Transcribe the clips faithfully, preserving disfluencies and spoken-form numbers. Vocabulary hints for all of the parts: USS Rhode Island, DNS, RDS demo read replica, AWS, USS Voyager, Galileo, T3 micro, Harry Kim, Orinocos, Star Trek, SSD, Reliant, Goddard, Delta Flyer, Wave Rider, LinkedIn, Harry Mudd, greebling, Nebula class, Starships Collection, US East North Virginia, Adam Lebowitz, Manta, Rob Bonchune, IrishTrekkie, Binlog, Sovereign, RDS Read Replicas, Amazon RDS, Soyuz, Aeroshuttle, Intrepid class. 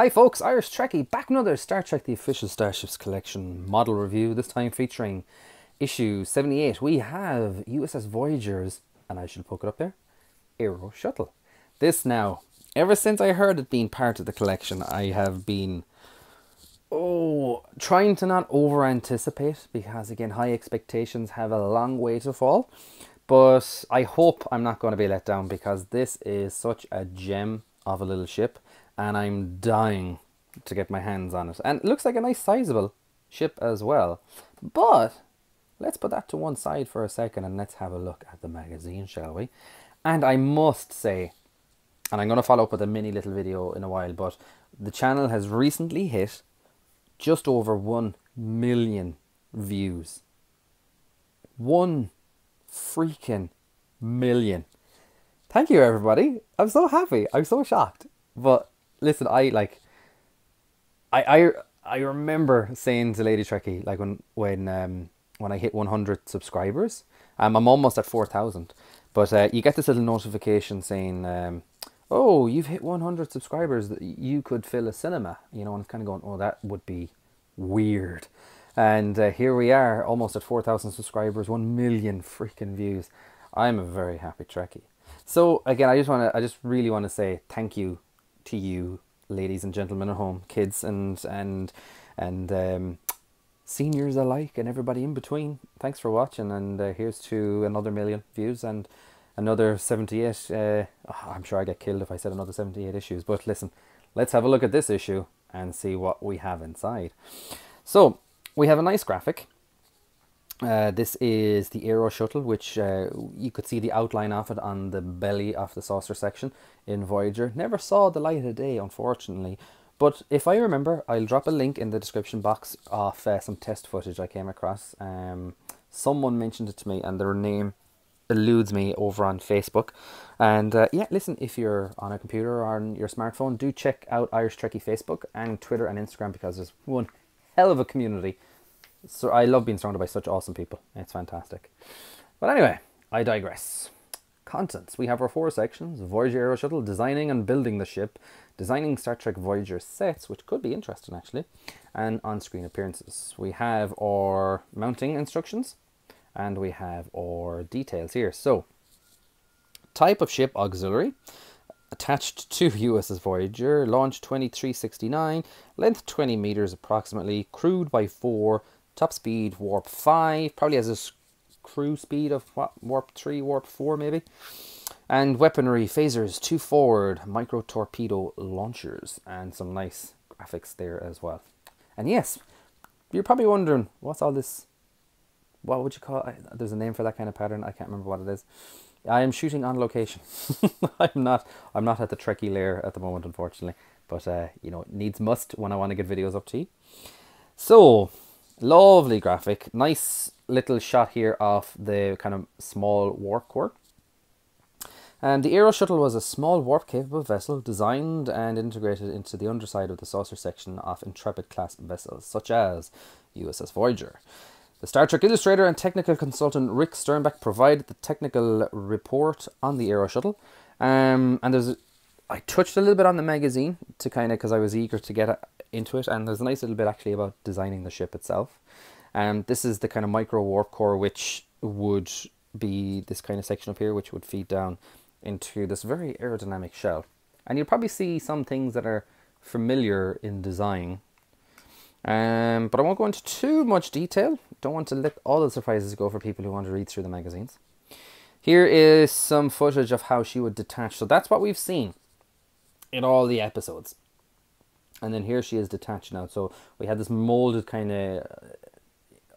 Hi folks, Irish Trekkie, back another Star Trek The Official Starships Collection model review, this time featuring issue seventy-eight. We have U S S Voyager's, and I should poke it up there, Aeroshuttle. This now, ever since I heard it being part of the collection, I have been, oh, trying to not over-anticipate, because again, high expectations have a long way to fall. But I hope I'm not going to be let down, because this is such a gem of a little ship. And I'm dying to get my hands on it. And it looks like a nice sizable ship as well. But let's put that to one side for a second and let's have a look at the magazine, shall we? And I must say, and I'm going to follow up with a mini little video in a while, but the channel has recently hit just over one million views. One freaking million. Thank you, everybody. I'm so happy. I'm so shocked. But listen, I like, I I I remember saying to Lady Trekkie, like when when um when I hit one hundred subscribers, um, I'm almost at four thousand. But uh, you get this little notification saying, um, oh, you've hit one hundred subscribers, that you could fill a cinema, you know, and it's kind of going, oh, that would be weird. And uh, here we are, almost at four thousand subscribers, one million freaking views. I'm a very happy Trekkie. So again, I just want to, I just really want to say thank you to you, ladies and gentlemen at home, kids and and and um, seniors alike, and everybody in between. Thanks for watching, and uh, here's to another million views and another seventy-eight. Uh, oh, I'm sure I get killed if I said another seventy-eight issues. But listen, let's have a look at this issue and see what we have inside. So we have a nice graphic. Uh, this is the Aeroshuttle, which uh, you could see the outline of it on the belly of the saucer section in Voyager. Never saw the light of day, unfortunately. But if I remember, I'll drop a link in the description box of uh, some test footage I came across. Um, someone mentioned it to me and their name eludes me over on Facebook. And uh, yeah, listen, if you're on a computer or on your smartphone, do check out Irish Trekkie Facebook and Twitter and Instagram, because there's one hell of a community. So I love being surrounded by such awesome people. It's fantastic. But anyway, I digress. Contents. We have our four sections. Voyager Aeroshuttle, designing and building the ship. Designing Star Trek Voyager sets, which could be interesting actually. And on-screen appearances. We have our mounting instructions. And we have our details here. So, type of ship auxiliary. Attached to U S S Voyager. Launch twenty-three sixty-nine. Length twenty meters approximately. Crewed by four. Top speed warp five, probably has a crew speed of what, warp three, warp four maybe. And weaponry, phasers, two forward, micro torpedo launchers, and some nice graphics there as well. And yes, you're probably wondering, what's all this, what would you call it? There's a name for that kind of pattern, I can't remember what it is. I am shooting on location. I'm not I'm not at the Trekkie lair at the moment, unfortunately. But, uh, you know, it needs must when I want to get videos up to you. So, lovely graphic, nice little shot here of the kind of small warp core. And the Aeroshuttle was a small warp capable vessel designed and integrated into the underside of the saucer section of Intrepid class vessels such as U S S Voyager. The Star Trek illustrator and technical consultant Rick Sternbach provided the technical report on the Aeroshuttle. Um, and there's, I touched a little bit on the magazine to kind of, because I was eager to get a, into it, and there's a nice little bit actually about designing the ship itself. And um, this is the kind of micro warp core, which would be this kind of section up here, which would feed down into this very aerodynamic shell. And you'll probably see some things that are familiar in design, um, but I won't go into too much detail. Don't want to let all the surprises go for people who want to read through the magazines. Here is some footage of how she would detach. So that's what we've seen in all the episodes. And then here she is detached now. So we have this molded kind of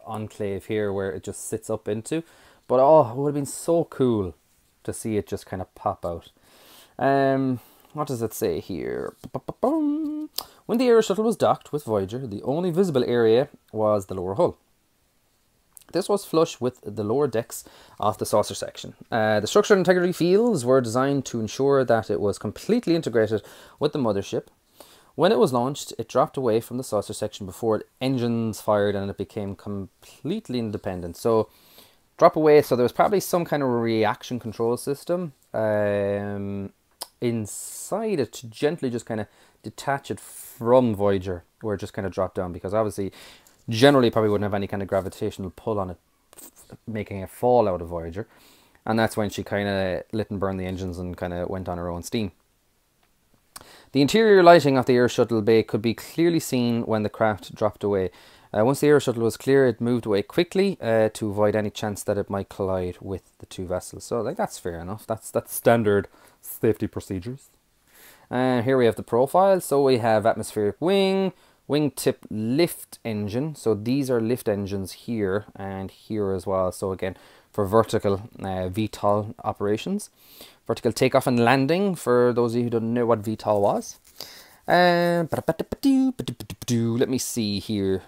enclave here where it just sits up into. But oh, it would have been so cool to see it just kind of pop out. Um, what does it say here? When the Aeroshuttle was docked with Voyager, the only visible area was the lower hull. This was flush with the lower decks of the saucer section. Uh, the structural integrity fields were designed to ensure that it was completely integrated with the mothership. When it was launched, it dropped away from the saucer section before it engines fired, and it became completely independent. So, drop away. So there was probably some kind of reaction control system um, inside it to gently just kind of detach it from Voyager, where it just kind of dropped down, because obviously generally probably wouldn't have any kind of gravitational pull on it, making it fall out of Voyager. And that's when she kind of lit and burned the engines and kind of went on her own steam. The interior lighting of the Aeroshuttle bay could be clearly seen when the craft dropped away. Uh, once the Aeroshuttle was clear, it moved away quickly uh, to avoid any chance that it might collide with the two vessels. So, like, that's fair enough. That's that's standard safety procedures. Uh, here we have the profile. So we have atmospheric wing, wingtip lift engine. So these are lift engines here and here as well. So again, for vertical uh, V TOL operations. Vertical takeoff and landing, for those of you who don't know what V TOL was. Uh, let me see here.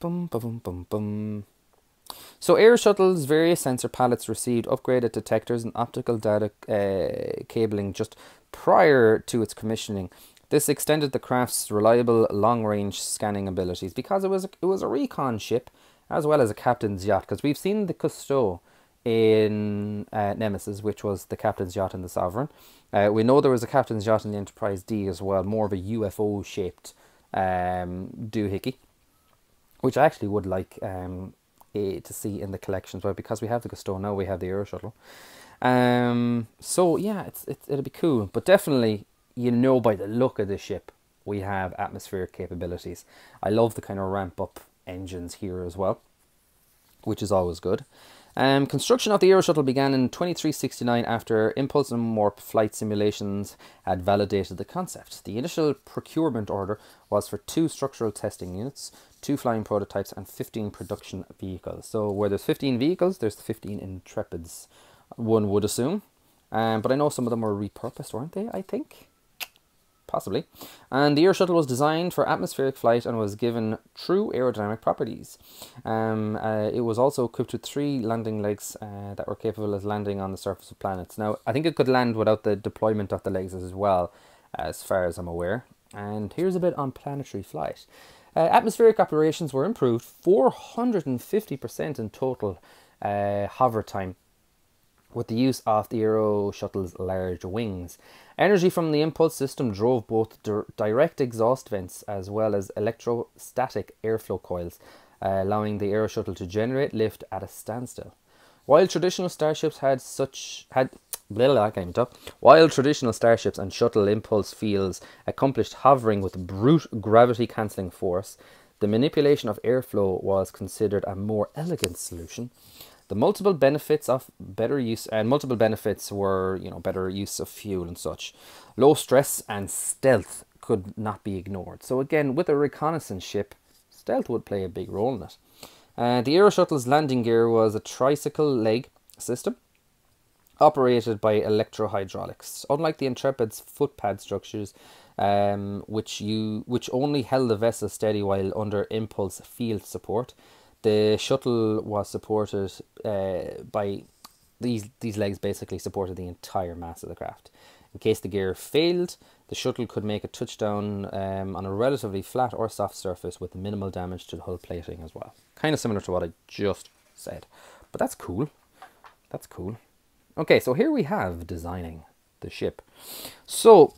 Bum, bum, bum, bum. So Aeroshuttl's various sensor palettes received upgraded detectors and optical data uh, cabling just prior to its commissioning. This extended the craft's reliable long-range scanning abilities, because it was, it was a recon ship as well as a captain's yacht, because we've seen the Cousteau in uh, Nemesis, which was the captain's yacht in the Sovereign. Uh, we know there was a captain's yacht in the Enterprise D as well, more of a U F O shaped um, doohickey, which I actually would like um, a, to see in the collections, but because we have the Cousteau now, we have the Aeroshuttle. Um, so yeah, it's, it's, it'll be cool, but definitely, you know, by the look of the ship, we have atmospheric capabilities. I love the kind of ramp up engines here as well, which is always good. Um, construction of the Aeroshuttle began in twenty-three sixty-nine after impulse and warp flight simulations had validated the concept. The initial procurement order was for two structural testing units, two flying prototypes, and fifteen production vehicles. So where there's fifteen vehicles, there's fifteen Intrepids, one would assume. Um, but I know some of them were repurposed, weren't they, I think? Possibly. And the Aeroshuttle was designed for atmospheric flight and was given true aerodynamic properties. Um, uh, it was also equipped with three landing legs uh, that were capable of landing on the surface of planets. Now, I think it could land without the deployment of the legs as well, as far as I'm aware. And here's a bit on planetary flight. Uh, atmospheric operations were improved four hundred fifty percent in total uh, hover time, with the use of the Aeroshuttle's large wings. Energy from the impulse system drove both di direct exhaust vents as well as electrostatic airflow coils, uh, allowing the Aeroshuttle to generate lift at a standstill. While traditional starships had such had blah, blah, came up. While traditional starships and shuttle impulse fields accomplished hovering with brute gravity-cancelling force, the manipulation of airflow was considered a more elegant solution. The multiple benefits of better use and multiple benefits were, you know, better use of fuel and such. Low stress and stealth could not be ignored. So again, with a reconnaissance ship, stealth would play a big role in it. Uh, the Aeroshuttle's landing gear was a tricycle leg system operated by electrohydraulics. Unlike the Intrepid's footpad structures, um, which you which only held the vessel steady while under impulse field support, the shuttle was supported uh, by these these legs basically supported the entire mass of the craft. In case the gear failed, the shuttle could make a touchdown um, on a relatively flat or soft surface with minimal damage to the hull plating as well. Kind of similar to what I just said, but that's cool. That's cool. Okay, so here we have designing the ship. So,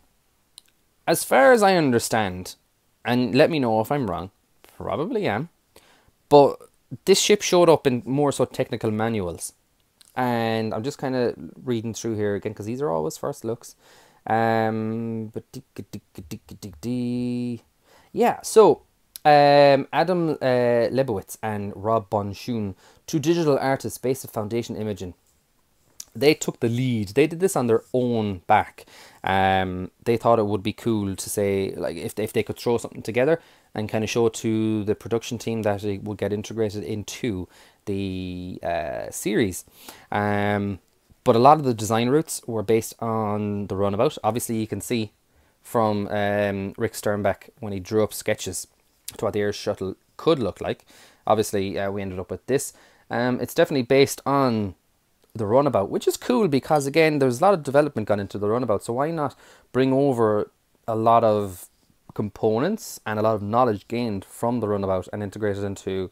as far as I understand, and let me know if I'm wrong, probably am, but this ship showed up in more so technical manuals. And I'm just kind of reading through here again, because these are always first looks. Um, but yeah, so um, Adam uh, Lebowitz and Rob Bonchune, two digital artists based at Foundation Imaging, they took the lead. They did this on their own back. Um, they thought it would be cool to say, like, if they, if they could throw something together and kind of show it to the production team, that it would get integrated into the uh, series. Um, but a lot of the design routes were based on the runabout. Obviously, you can see from um, Rick Sternbach when he drew up sketches to what the Aeroshuttle could look like. Obviously, uh, we ended up with this. Um, it's definitely based on the runabout, which is cool because, again, there's a lot of development gone into the runabout. So why not bring over a lot of components and a lot of knowledge gained from the runabout and integrated into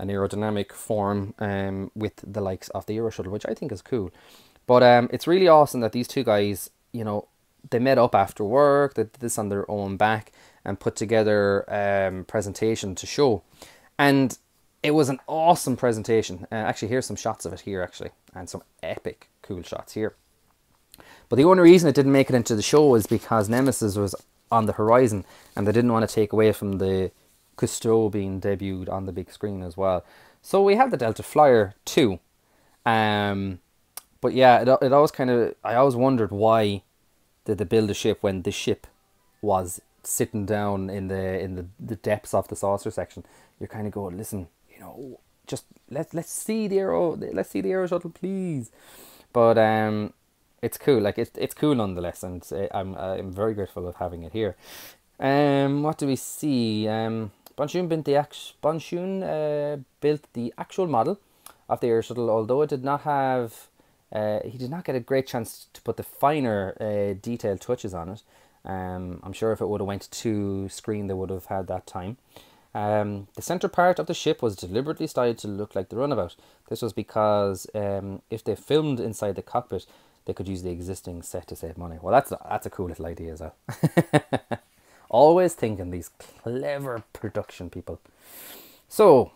an aerodynamic form um, with the likes of the Aeroshuttle, which I think is cool. But um, it's really awesome that these two guys, you know, they met up after work, they did this on their own back and put together a um, presentation to show. And it was an awesome presentation. Uh, actually, here's some shots of it here, actually, and some epic cool shots here. But the only reason it didn't make it into the show is because Nemesis was on the horizon, and they didn't want to take away from the Cousteau being debuted on the big screen as well. So we have the Delta Flyer too. Um, but yeah, it, it always kind of, I always wondered why did they build a ship when the ship was sitting down in the in the, the depths of the saucer section. You're kind of going, listen, you know, just let's let's see the aero let's see the Aeroshuttle, please. But um, it's cool, like it's it's cool nonetheless, and I'm I'm very grateful of having it here. Um, what do we see? Um, Bonchune built the Bonchune uh, built the actual model of the Aeroshuttle, although it did not have. Uh, he did not get a great chance to put the finer uh, detailed touches on it. Um, I'm sure if it would have went to screen, they would have had that time. Um, the center part of the ship was deliberately styled to look like the runabout. This was because um, if they filmed inside the cockpit, they could use the existing set to save money. Well, that's a, that's a cool little idea as well. Always thinking, these clever production people. So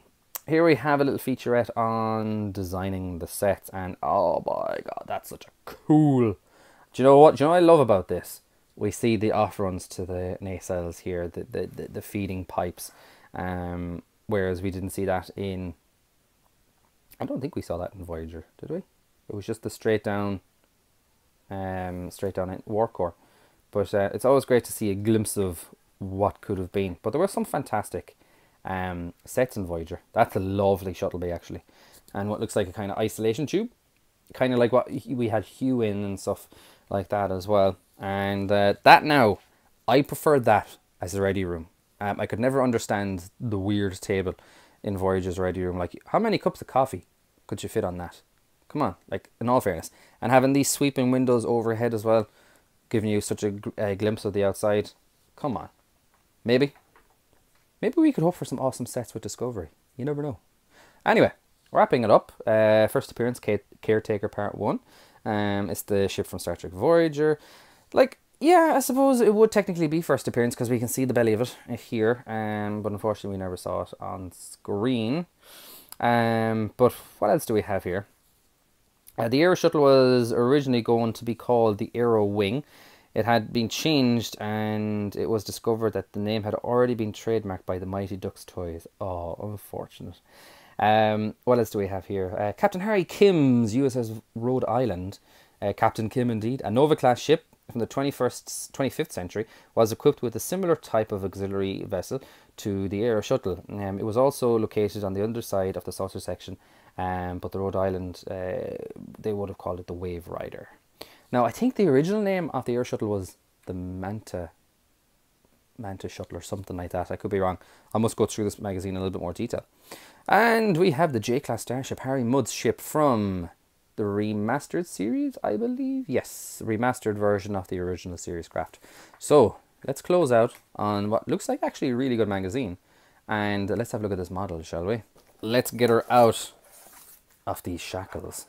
here we have a little featurette on designing the sets, and oh my god, that's such a cool. Do you know what? Do you know what I love about this? We see the off-runs to the nacelles here, the, the, the, the feeding pipes, um, whereas we didn't see that in... I don't think we saw that in Voyager, did we? It was just the straight down, um, straight down warp core. But uh, it's always great to see a glimpse of what could have been. But there were some fantastic um, sets in Voyager. That's a lovely shuttle bay, actually. And what looks like a kind of isolation tube, kind of like what we had Hugh in and stuff like that as well. And uh, that now, I prefer that as a ready room. Um, I could never understand the weird table in Voyager's ready room. Like, how many cups of coffee could you fit on that? Come on, like, in all fairness. And having these sweeping windows overhead as well, giving you such a, a glimpse of the outside. Come on. Maybe. Maybe we could hope for some awesome sets with Discovery. You never know. Anyway, wrapping it up. Uh, first appearance, Caretaker Part one. Um, it's the ship from Star Trek Voyager. Like, yeah, I suppose it would technically be first appearance because we can see the belly of it here, um, but unfortunately we never saw it on screen. Um, but what else do we have here? Uh, the Aeroshuttle was originally going to be called the Aero Wing. It had been changed, and it was discovered that the name had already been trademarked by the Mighty Ducks toys. Oh, unfortunate. Um, what else do we have here? Uh, Captain Harry Kim's U S S Rhode Island, uh, Captain Kim indeed, a Nova-class ship from the twenty-first, twenty-fifth century, was equipped with a similar type of auxiliary vessel to the Aeroshuttle. Um, it was also located on the underside of the saucer section, um, but the Rhode Island, uh, they would have called it the Wave Rider. Now, I think the original name of the Aeroshuttle was the Manta, Manta Shuttle or something like that. I could be wrong. I must go through this magazine in a little bit more detail. And we have the J-class starship, Harry Mudd's ship from... the remastered series, I believe. Yes, remastered version of the original series craft. So let's close out on what looks like actually a really good magazine, and let's have a look at this model, shall we? Let's get her out of these shackles.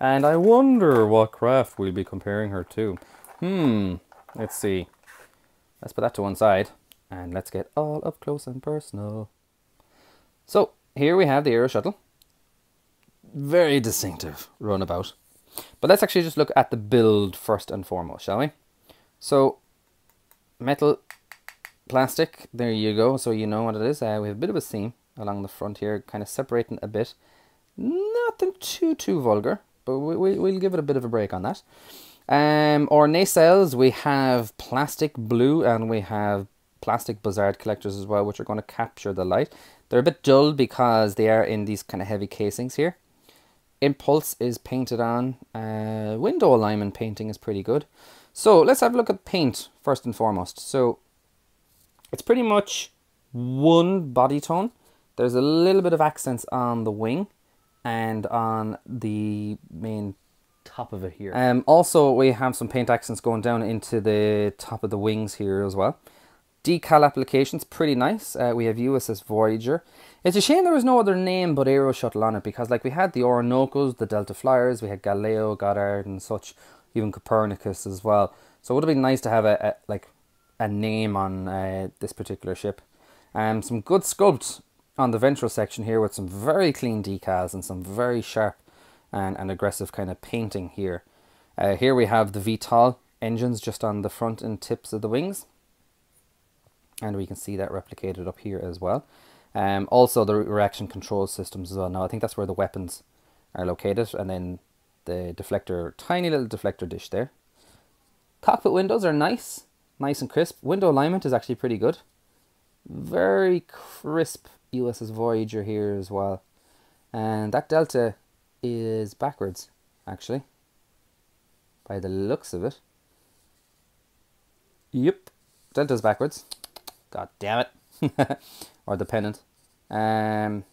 And I wonder what craft we'll be comparing her to. Hmm, let's see. Let's put that to one side and let's get all up close and personal. So here we have the Aeroshuttle. Very distinctive runabout. But let's actually just look at the build first and foremost, shall we? So, metal, plastic, there you go, so you know what it is. Uh, we have a bit of a seam along the front here, kind of separating a bit. Nothing too, too vulgar, but we, we, we'll give it a bit of a break on that. Um, our nacelles, we have plastic blue, and we have plastic buzzard collectors as well, which are going to capture the light. They're a bit dull because they are in these kind of heavy casings here. Impulse is painted on. Uh, window alignment painting is pretty good. So let's have a look at paint first and foremost. So it's pretty much one body tone. There's a little bit of accents on the wing and on the main top of it here. Um, also, we have some paint accents going down into the top of the wings here as well. Decal applications, pretty nice. Uh, we have U S S Voyager. It's a shame there was no other name but Aeroshuttle on it, because like we had the Orinocos, the Delta Flyers, we had Galileo, Goddard and such. even Copernicus as well. So it would have been nice to have a, a like a name on uh, this particular ship. Um, some good sculpt on the ventral section here with some very clean decals and some very sharp and, and aggressive kind of painting here. Uh, here we have the V TOL engines just on the front and tips of the wings. And we can see that replicated up here as well. Um, also the reaction control systems as well. Now I think that's where the weapons are located, and then the deflector, tiny little deflector dish there. Cockpit windows are nice, nice and crisp. Window alignment is actually pretty good. Very crisp U S S Voyager here as well. And that Delta is backwards, actually, by the looks of it. Yep, Delta's backwards. God damn it. Or the pennant. Um,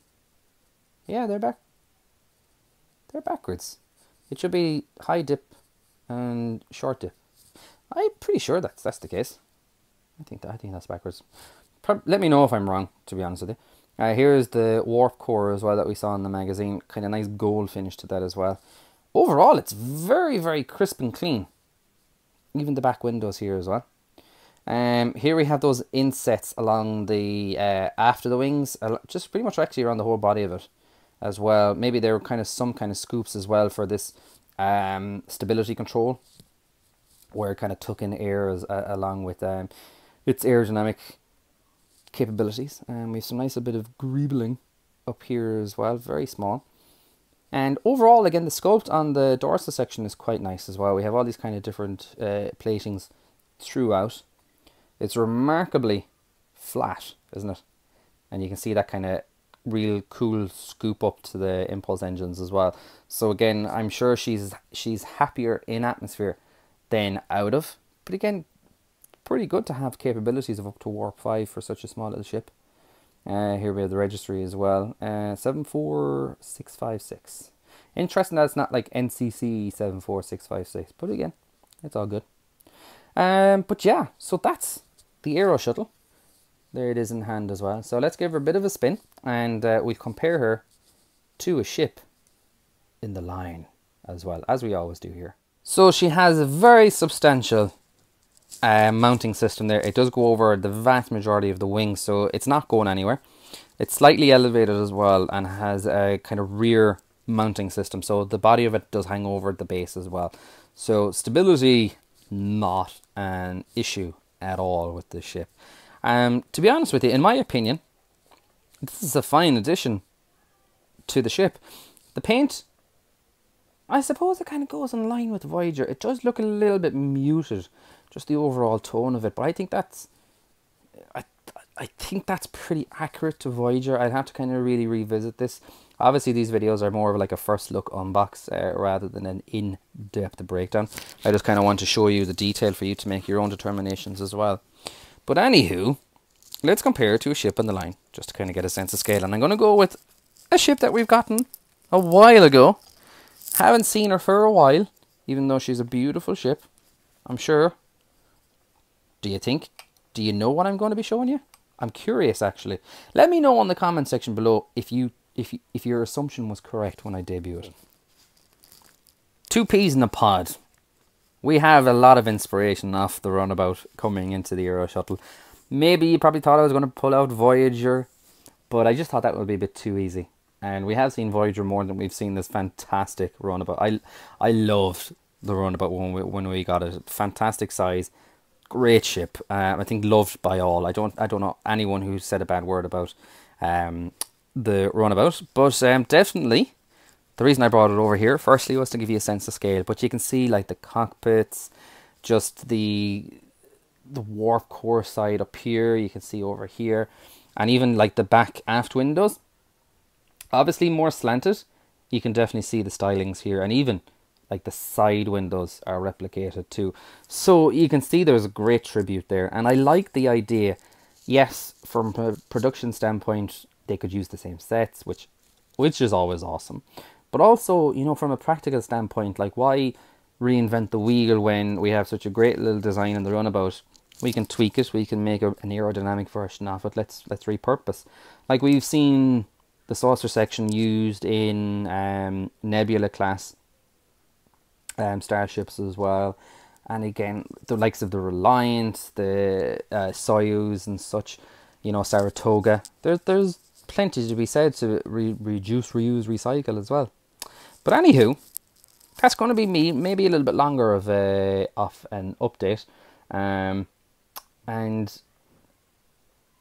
yeah, they're back. They're backwards. It should be high dip and short dip. I'm pretty sure that's that's the case. I think that I think that's backwards. Pro let me know if I'm wrong, to be honest with you. Uh, here is the warp core as well that we saw in the magazine. Kind of nice gold finish to that as well. Overall, it's very very crisp and clean. Even the back windows here as well. Um, here we have those insets along the uh, after the wings, just pretty much actually around the whole body of it, as well. Maybe there were kind of some kind of scoops as well for this um, stability control, where it kind of took in air as, uh, along with um, its aerodynamic capabilities. And um, we have some nice a bit of greebling up here as well, very small. And overall, again, the sculpt on the dorsal section is quite nice as well. We have all these kind of different uh, platings throughout. It's remarkably flat, isn't it? And you can see that kind of real cool scoop up to the impulse engines as well. So again, I'm sure she's she's happier in atmosphere than out of. But again, pretty good to have capabilities of up to warp five for such a small little ship. Uh, here we have the registry as well. Uh, seven four six five six. Interesting that it's not like N C C seven four six five six. But again, it's all good. Um, but yeah, so that's the Aeroshuttle. There it is in hand as well. So let's give her a bit of a spin, and uh, we'll compare her to a ship in the line as well, as we always do here. So she has a very substantial uh, mounting system there. It does go over the vast majority of the wing, so it's not going anywhere. It's slightly elevated as well and has a kind of rear mounting system. So the body of it does hang over the base as well. So stability, not an issue at all with this ship. Um, to be honest with you, in my opinion, this is a fine addition to the ship. The paint, I suppose it kind of goes in line with Voyager. It does look a little bit muted, just the overall tone of it. But I think that's, I, I think that's pretty accurate to Voyager. I'd have to kind of really revisit this. Obviously, these videos are more of like a first look unbox uh, rather than an in-depth breakdown. I just kind of want to show you the detail for you to make your own determinations as well. But anywho, let's compare it to a ship on the line, just to kind of get a sense of scale. And I'm going to go with a ship that we've gotten a while ago. Haven't seen her for a while, even though she's a beautiful ship, I'm sure. Do you think? Do you know what I'm going to be showing you? I'm curious, actually. Let me know in the comment section below if, you, if, you, if your assumption was correct when I debuted it. Two peas in a pod. We have a lot of inspiration off the runabout coming into the Aeroshuttle. Maybe you probably thought I was going to pull out Voyager, but I just thought that would be a bit too easy. And we have seen Voyager more than we've seen this fantastic runabout. I, I loved the runabout when we, when we got it. Fantastic size, great ship. Um, I think loved by all. I don't I don't know anyone who said a bad word about um, the runabout, but um, definitely. The reason I brought it over here, firstly, was to give you a sense of scale. But you can see, like, the cockpits, just the the warp core side up here. You can see over here. And even, like, the back aft windows. Obviously more slanted. You can definitely see the stylings here. And even, like, the side windows are replicated too. So you can see there's a great tribute there. And I like the idea. Yes, from a production standpoint, they could use the same sets, which which is always awesome. But also, you know, from a practical standpoint, like, why reinvent the wheel when we have such a great little design in the runabout? We can tweak it. We can make a, an aerodynamic version of it. Let's let's repurpose. Like, we've seen the saucer section used in um, Nebula class um, starships as well. And again, the likes of the Reliant, the uh, Soyuz and such, you know, Saratoga. There, there's plenty to be said to re reduce, reuse, recycle as well. But anywho, that's going to be me, maybe a little bit longer of, a, of an update. Um, and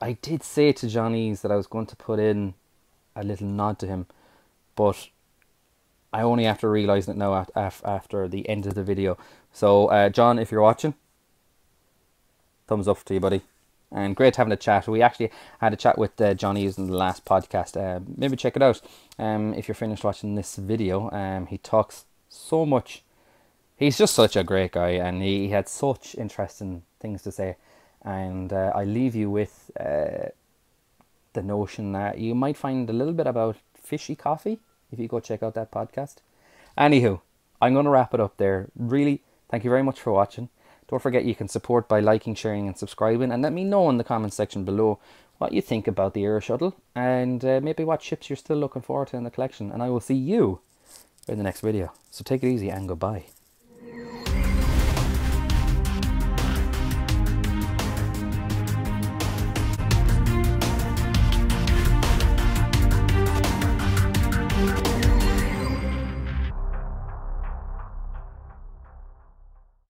I did say to John Eason that I was going to put in a little nod to him, but I only have to realise it now after the end of the video. So, uh, John, if you're watching, thumbs up to you, buddy. And great having a chat. We actually had a chat with uh, John Eason in the last podcast. Uh, maybe check it out um, if you're finished watching this video. Um, he talks so much. He's just such a great guy, and he had such interesting things to say. And uh, I leave you with uh, the notion that you might find a little bit about fishy coffee if you go check out that podcast. Anywho, I'm going to wrap it up there. Really, thank you very much for watching. Don't forget you can support by liking, sharing and subscribing. And let me know in the comments section below what you think about the Aeroshuttle. And uh, maybe what ships you're still looking forward to in the collection. And I will see you in the next video. So take it easy and goodbye.